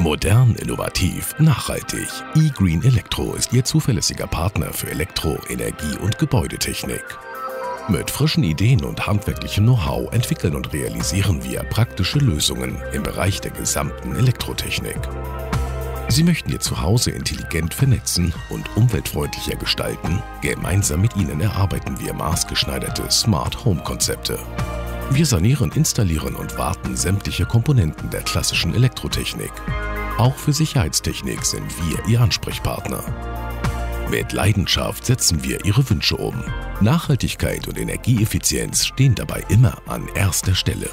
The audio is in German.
Modern, innovativ, nachhaltig. eGreen Elektro ist Ihr zuverlässiger Partner für Elektro-, Energie- und Gebäudetechnik. Mit frischen Ideen und handwerklichem Know-how entwickeln und realisieren wir praktische Lösungen im Bereich der gesamten Elektrotechnik. Sie möchten Ihr Zuhause intelligent vernetzen und umweltfreundlicher gestalten? Gemeinsam mit Ihnen erarbeiten wir maßgeschneiderte Smart-Home-Konzepte. Wir sanieren, installieren und warten sämtliche Komponenten der klassischen Elektrotechnik. Auch für Sicherheitstechnik sind wir Ihr Ansprechpartner. Mit Leidenschaft setzen wir Ihre Wünsche um. Nachhaltigkeit und Energieeffizienz stehen dabei immer an erster Stelle.